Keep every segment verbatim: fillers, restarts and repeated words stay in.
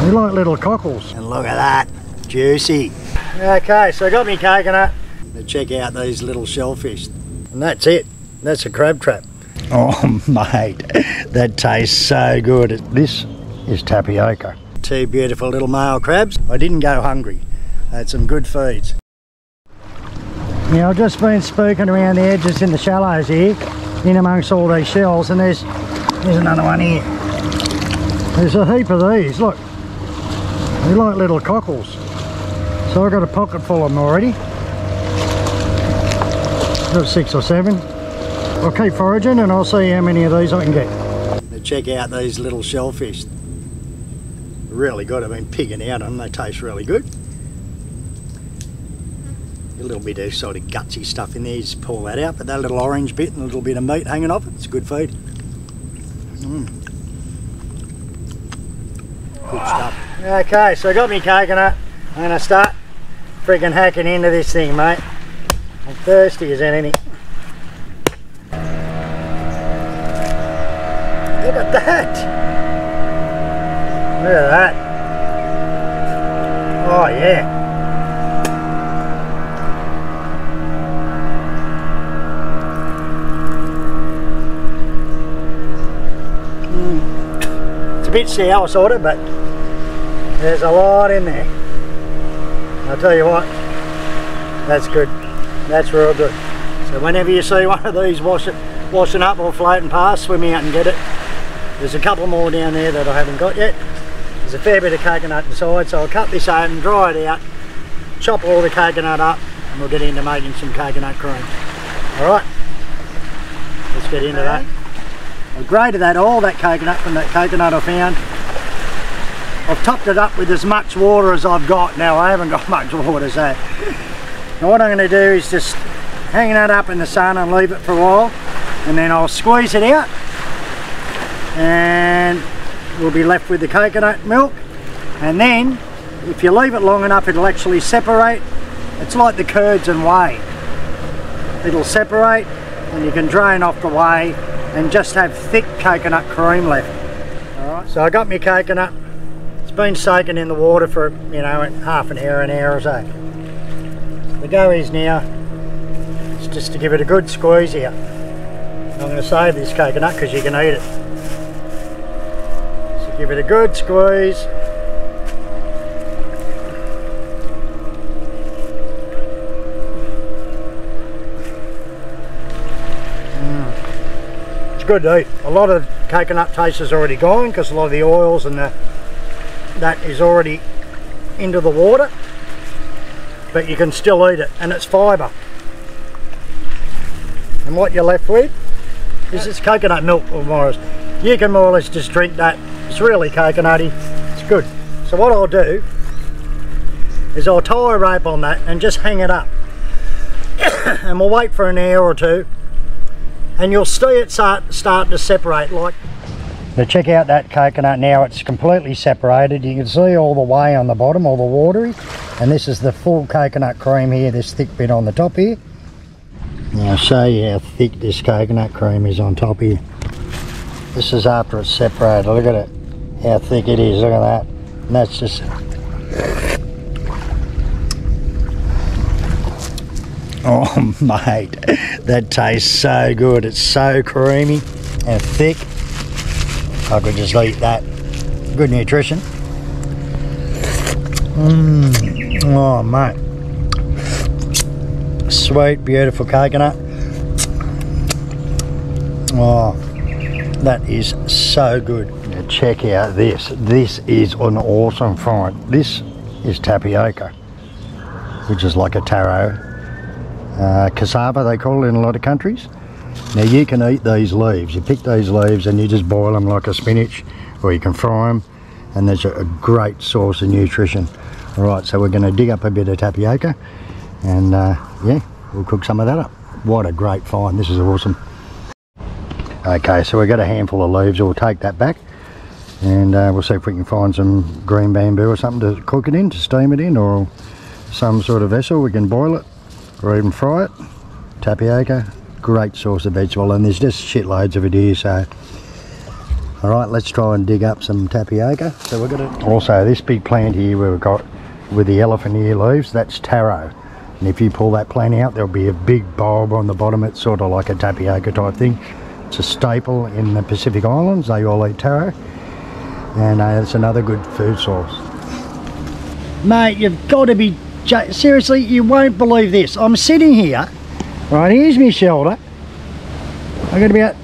They like little cockles. And look at that, juicy. Okay, so I got me coconut. Now check out these little shellfish. And that's it, that's a crab trap. Oh mate, that tastes so good. This is tapioca. Two beautiful little male crabs. I didn't go hungry. I had some good feeds. Now I've just been spooking around the edges in the shallows here, in amongst all these shells, and there's, there's another one here. There's a heap of these, look. They're like little cockles. So I've got a pocket full of them already. Got six or seven. I'll keep foraging and I'll see how many of these I can get. Now check out these little shellfish. Really good. I've been pigging out on them. They taste really good. A little bit of sort of gutsy stuff in there, you just pull that out, but that little orange bit and a little bit of meat hanging off it, it's a good feed. Mm. Good stuff. Okay, so I got me coconut. I'm gonna start freaking hacking into this thing, mate. I'm thirsty as anything. Look at that! Look at that! Oh yeah! Mm. It's a bit sour sort of, but there's a lot in there. I'll tell you what, that's good. That's real good. So whenever you see one of these washing, washing up or floating past, swim out and get it. There's a couple more down there that I haven't got yet. There's a fair bit of coconut inside, so I'll cut this open, dry it out, chop all the coconut up, and we'll get into making some coconut cream. Alright, let's get into that. I grated that, all that coconut from that coconut I found. I've topped it up with as much water as I've got. Now I haven't got much water, so now what I'm going to do is just hang that up in the sun and leave it for a while, and then I'll squeeze it out. And we'll be left with the coconut milk, and then if you leave it long enough it'll actually separate. It's like the curds and whey. It'll separate and you can drain off the whey and just have thick coconut cream left. Alright, so I got my coconut. It's been soaking in the water for, you know, half an hour, an hour or so. The go is now, it's just to give it a good squeeze here. I'm going to save this coconut because you can eat it. Give it a good squeeze. Mm. It's good to eat. A lot of coconut taste is already gone because a lot of the oils and the, that is already into the water. But you can still eat it, and it's fibre. And what you're left with is this coconut milk, or more. You can more or less just drink that. It's really coconutty, it's good. So what I'll do is I'll tie a rope on that and just hang it up. And we'll wait for an hour or two and you'll see it start, start to separate like. So check out that coconut now, it's completely separated. You can see all the whey on the bottom, all the watery. And this is the full coconut cream here, this thick bit on the top here. Now I'll show you how thick this coconut cream is on top here. This is after it's separated, look at it. How thick it is, look at that. And that's just... Oh mate, that tastes so good. It's so creamy and thick. I could just eat that. Good nutrition. Mmm, oh mate. Sweet, beautiful coconut. Oh, that is so good. Now check out this. This is an awesome find. This is tapioca, which is like a taro. Uh, cassava they call it in a lot of countries. Now you can eat these leaves. You pick these leaves and you just boil them like a spinach, or you can fry them, and there's a great source of nutrition. Alright, so we're going to dig up a bit of tapioca and uh, yeah, we'll cook some of that up. What a great find. This is awesome. Okay, so we've got a handful of leaves, so we'll take that back and uh, we'll see if we can find some green bamboo or something to cook it in, to steam it in, or some sort of vessel. We can boil it or even fry it. Tapioca, great source of vegetable, and there's just shitloads of it here, so All right, let's try and dig up some tapioca. So we're going to also this big plant here we've got with the elephant ear leaves, that's taro. And if you pull that plant out, there'll be a big bulb on the bottom. It's sort of like a tapioca type thing. It's a staple in the Pacific Islands. They all eat taro. And uh, it's another good food source. Mate, you've got to be... Seriously, you won't believe this. I'm sitting here. Right, here's my shelter. I've got about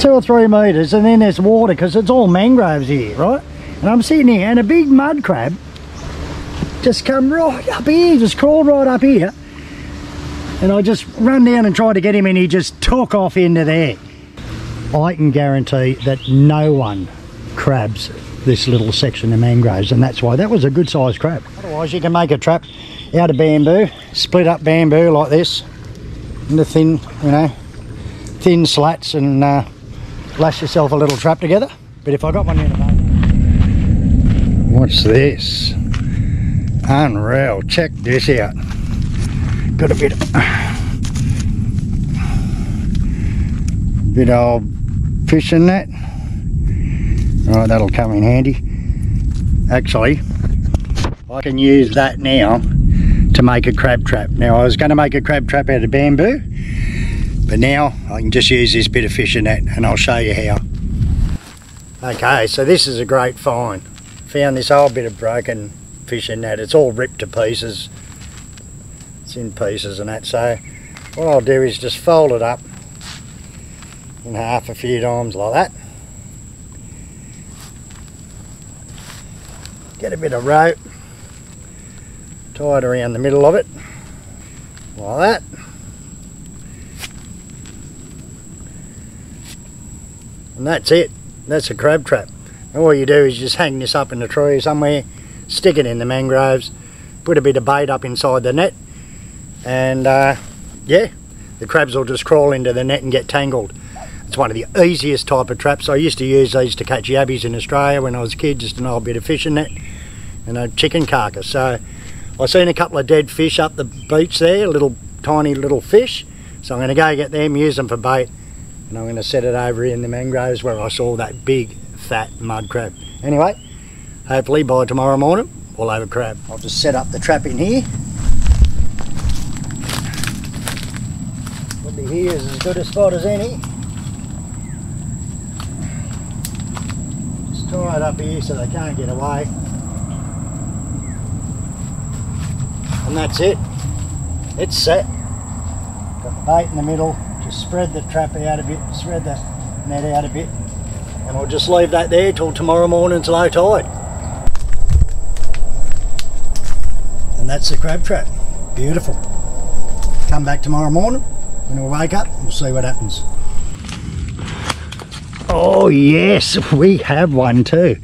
two or three metres. And then there's water because it's all mangroves here, right? And I'm sitting here and a big mud crab just come right up here, just crawled right up here, and I just run down and tried to get him and he just took off into there. I can guarantee that no one crabs this little section of mangroves, and that's why that was a good sized crab. Otherwise you can make a trap out of bamboo, split up bamboo like this into thin, you know, thin slats, and uh, lash yourself a little trap together. But if I got one in a moment. What's this? Unreal, check this out. Got a bit of, bit of fish in that. Right, that'll come in handy. Actually, I can use that now to make a crab trap. Now I was going to make a crab trap out of bamboo, but now I can just use this bit of fish in that, and I'll show you how. Okay, so this is a great find. Found this old bit of broken fish in that. It's all ripped to pieces, it's in pieces and that. So what I'll do is just fold it up in half a few times like that, get a bit of rope, tie it around the middle of it like that, and that's it. That's a crab trap. And all you do is just hang this up in the tree somewhere, stick it in the mangroves, put a bit of bait up inside the net, and uh, yeah, the crabs will just crawl into the net and get tangled. It's one of the easiest type of traps. I used to use these to catch yabbies in Australia when I was a kid, just an old bit of fish in net and a chicken carcass. So I've seen a couple of dead fish up the beach there, little tiny little fish, so I'm going to go get them, use them for bait, and I'm going to set it over in the mangroves where I saw that big fat mud crab. Anyway, hopefully by tomorrow morning, we'll have a crab. I'll just set up the trap in here. Probably here is as good a spot as any. Just tie it up here so they can't get away. And that's it. It's set. Got the bait in the middle. Just spread the trap out a bit, spread the net out a bit. And I'll just leave that there till tomorrow morning, it's low tide. That's the crab trap. Beautiful. Come back tomorrow morning when we wake up, we'll see what happens. Oh yes, we have one too.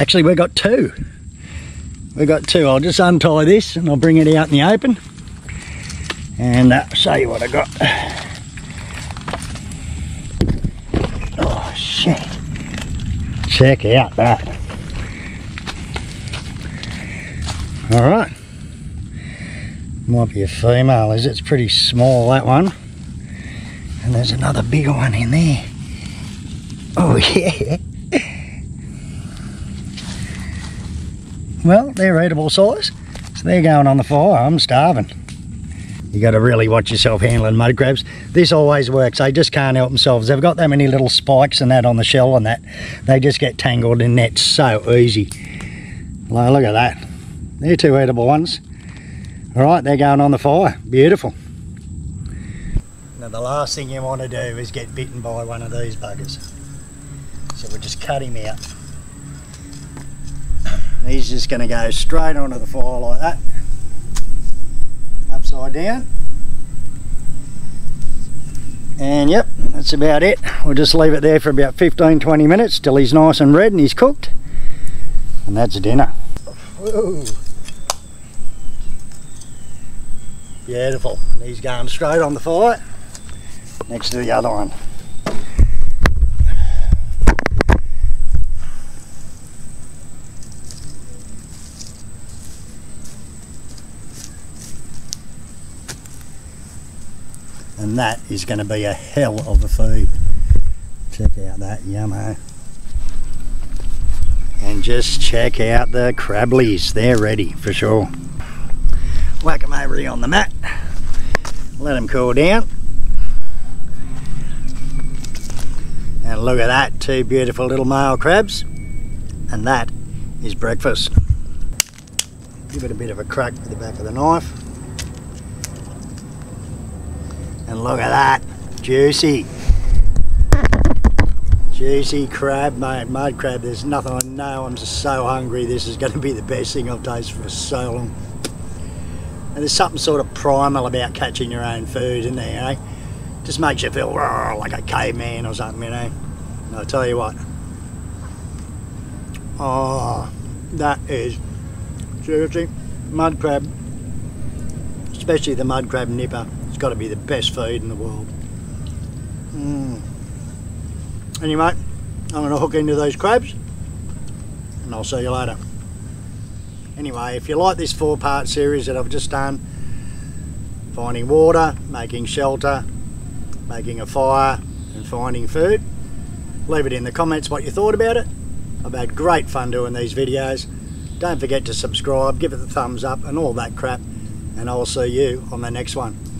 Actually we've got two. We've got two. I'll just untie this and I'll bring it out in the open and uh, show you what I got. Oh shit. Check out that. Alright, might be a female as it's pretty small, that one, and there's another bigger one in there. Oh yeah. Well, they're eatable size, so they're going on the fire. I'm starving. You got to really watch yourself handling mud crabs. This always works, they just can't help themselves. They've got that many little spikes and that on the shell and that, they just get tangled in nets so easy. Well, look at that. They're two edible ones. Alright, they're going on the fire. Beautiful. Now the last thing you want to do is get bitten by one of these buggers. So we'll just cut him out. And he's just going to go straight onto the fire like that. Upside down. And yep, that's about it. We'll just leave it there for about fifteen to twenty minutes till he's nice and red and he's cooked. And that's dinner. Whoa. Beautiful. And he's going straight on the fire next to the other one. And that is going to be a hell of a feed. Check out that yummo. And just check out the crablies. They're ready for sure. Whack them over here on the mat. Let them cool down. And look at that, two beautiful little male crabs. And that is breakfast. Give it a bit of a crack with the back of the knife. And look at that, juicy. Juicy crab, mate, mud crab. There's nothing, I know, I'm just so hungry. This is going to be the best thing I've tasted for so long. And there's something sort of primal about catching your own food in there, you know? Just makes you feel like a caveman or something, you know? And I'll tell you what. Oh, that is, seriously, mud crab, especially the mud crab nipper. It's got to be the best food in the world. Mm. Anyway, I'm going to hook into those crabs and I'll see you later. Anyway, if you like this four part series that I've just done, finding water, making shelter, making a fire and finding food, leave it in the comments what you thought about it. I've had great fun doing these videos. Don't forget to subscribe, give it the thumbs up and all that crap, and I'll see you on the next one.